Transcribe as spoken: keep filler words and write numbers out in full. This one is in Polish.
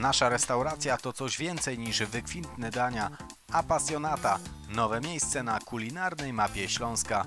Nasza restauracja to coś więcej niż wykwintne dania. Apasjonata, nowe miejsce na kulinarnej mapie Śląska.